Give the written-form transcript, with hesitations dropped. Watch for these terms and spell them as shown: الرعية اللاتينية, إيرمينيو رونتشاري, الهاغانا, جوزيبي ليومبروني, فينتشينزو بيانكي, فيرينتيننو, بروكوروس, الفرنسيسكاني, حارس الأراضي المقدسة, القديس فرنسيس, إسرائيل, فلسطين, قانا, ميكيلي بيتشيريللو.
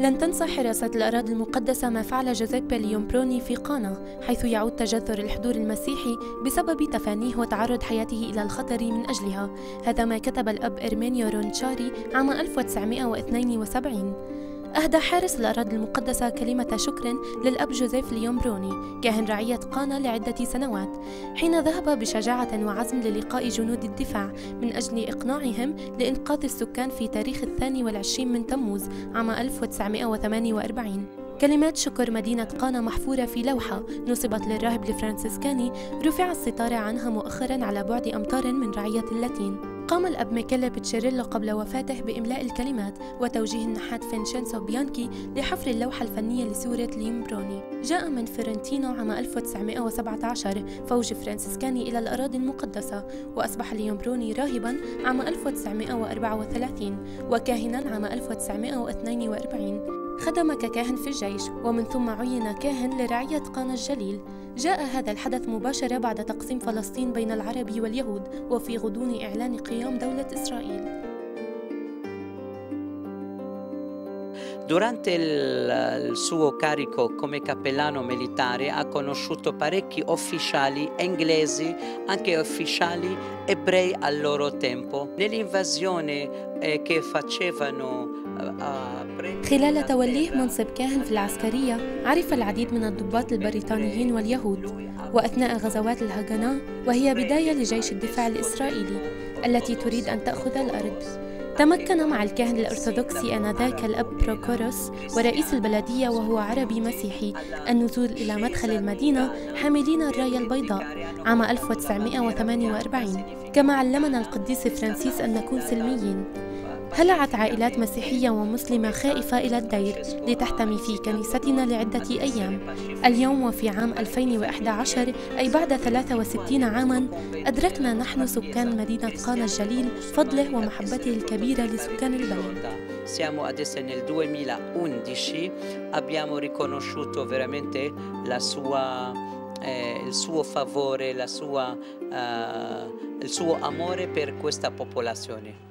لن تنسى حراسة الأراضي المقدسة ما فعل جوزيبي ليومبروني في قانا، حيث يعود تجذر الحضور المسيحي بسبب تفانيه وتعرض حياته إلى الخطر من أجلها. هذا ما كتب الأب إيرمينيو رونتشاري عام 1972. أهدى حارس الأراضي المقدسة كلمة شكر للأب جوزيبي ليومبروني كاهن رعية قانا لعدة سنوات، حين ذهب بشجاعة وعزم للقاء جنود الدفاع من أجل إقناعهم لإنقاذ السكان في تاريخ 22 من تموز عام 1948. كلمات شكر مدينة قانا محفورة في لوحة نصبت للراهب الفرنسيسكاني رفع الستار عنها مؤخرا على بعد أمتار من رعية اللاتين. قام الأب ميكيلي بيتشيريللو قبل وفاته بإملاء الكلمات وتوجيه النحات فينتشينزو بيانكي لحفر اللوحة الفنية لصورة ليومبروني. جاء من فيرينتيننو عام 1917 فوج فرنسيسكاني إلى الأراضي المقدسة، وأصبح ليومبروني راهباً عام 1934 وكاهناً عام 1942. خدم ككاهن في الجيش ومن ثم عين كاهن لرعية قانا الجليل. جاء هذا الحدث مباشرة بعد تقسيم فلسطين بين العرب واليهود وفي غضون إعلان قيام دولة إسرائيل. Durante il suo carico come cappellano militare ha conosciuto parecchi ufficiali inglesi, anche ufficiali ebrei al loro tempo. Nell'invasione che facevano خلال توليه منصب كاهن في العسكرية عرف العديد من الضباط البريطانيين واليهود، وأثناء غزوات الهاغانا وهي بداية لجيش الدفاع الإسرائيلي التي تريد أن تأخذ الأرض، تمكن مع الكاهن الأرثوذكسي آنذاك الأب بروكوروس ورئيس البلدية وهو عربي مسيحي النزول إلى مدخل المدينة حاملين الراية البيضاء عام 1948. كما علمنا القديس فرانسيس أن نكون سلميين، هلعت عائلات مسيحية ومسلمة خائفة إلى الدير لتحتمي في كنيستنا لعدة أيام. اليوم وفي عام 2011 أي بعد 63 عاماً أدركنا نحن سكان مدينة قانا الجليل فضله ومحبته الكبيرة لسكان البلد. Siamo adesso nel 2011 abbiamo riconosciuto veramente il suo favore, il suo amore per questa popolazione.